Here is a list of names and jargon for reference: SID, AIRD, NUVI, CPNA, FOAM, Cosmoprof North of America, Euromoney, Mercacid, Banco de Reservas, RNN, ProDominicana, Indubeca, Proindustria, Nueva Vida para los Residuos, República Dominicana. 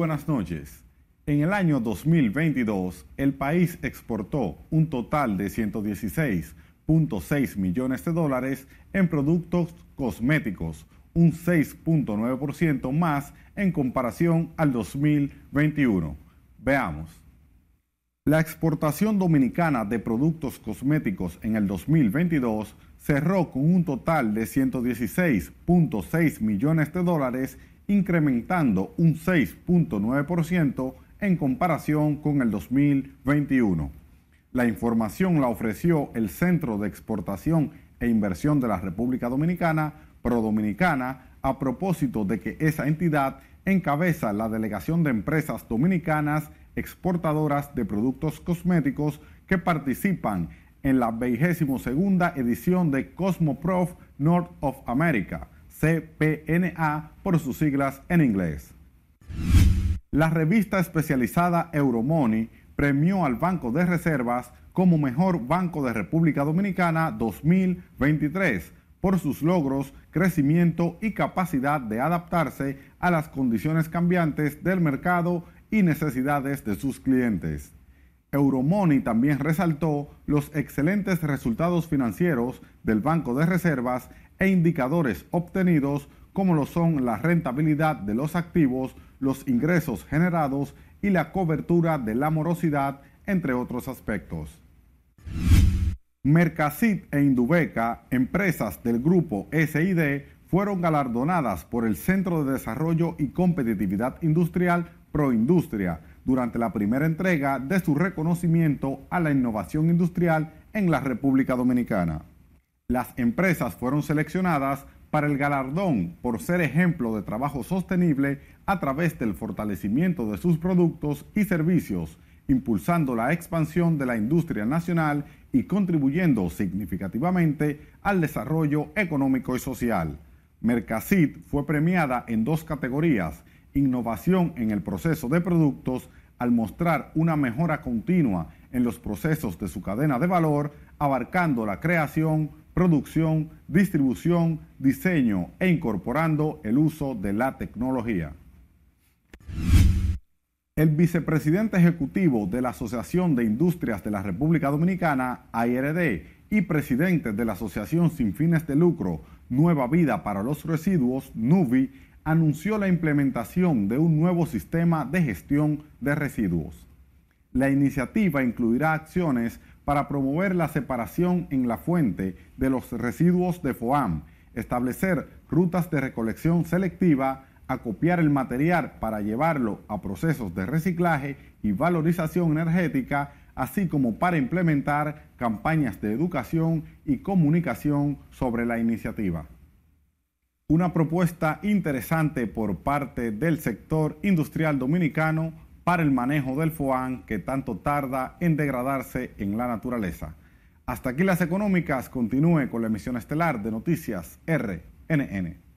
buenas noches. En el año 2022, el país exportó un total de $116.6 millones en productos cosméticos, un 6.9% más en comparación al 2021. Veamos. La exportación dominicana de productos cosméticos en el 2022 cerró con un total de $116.6 millones, incrementando un 6.9% en comparación con el 2021. La información la ofreció el Centro de Exportación e Inversión de la República Dominicana, ProDominicana, a propósito de que esa entidad encabeza la delegación de empresas dominicanas exportadoras de productos cosméticos que participan en la 22ª edición de Cosmoprof North of America, CPNA por sus siglas en inglés. La revista especializada Euromoney premió al Banco de Reservas como mejor banco de República Dominicana 2023 por sus logros, crecimiento y capacidad de adaptarse a las condiciones cambiantes del mercado y necesidades de sus clientes. Euromoney también resaltó los excelentes resultados financieros del Banco de Reservas e indicadores obtenidos como lo son la rentabilidad de los activos, los ingresos generados y la cobertura de la morosidad, entre otros aspectos. Mercacid e Indubeca, empresas del grupo SID, fueron galardonadas por el Centro de Desarrollo y Competitividad Industrial Proindustria durante la primera entrega de su reconocimiento a la innovación industrial en la República Dominicana. Las empresas fueron seleccionadas para el galardón por ser ejemplo de trabajo sostenible a través del fortalecimiento de sus productos y servicios, impulsando la expansión de la industria nacional y contribuyendo significativamente al desarrollo económico y social. Mercacid fue premiada en dos categorías: innovación en el proceso de productos, al mostrar una mejora continua en los procesos de su cadena de valor, abarcando la creación, producción, distribución, diseño e incorporando el uso de la tecnología. El vicepresidente ejecutivo de la Asociación de Industrias de la República Dominicana, AIRD, y presidente de la Asociación Sin Fines de Lucro, Nueva Vida para los Residuos, NUVI, anunció la implementación de un nuevo sistema de gestión de residuos. La iniciativa incluirá acciones para promover la separación en la fuente de los residuos de FOAM, establecer rutas de recolección selectiva, acopiar el material para llevarlo a procesos de reciclaje y valorización energética, así como para implementar campañas de educación y comunicación sobre la iniciativa. Una propuesta interesante por parte del sector industrial dominicano para el manejo del FOAM que tanto tarda en degradarse en la naturaleza. Hasta aquí las económicas. Continúe con la emisión estelar de Noticias RNN.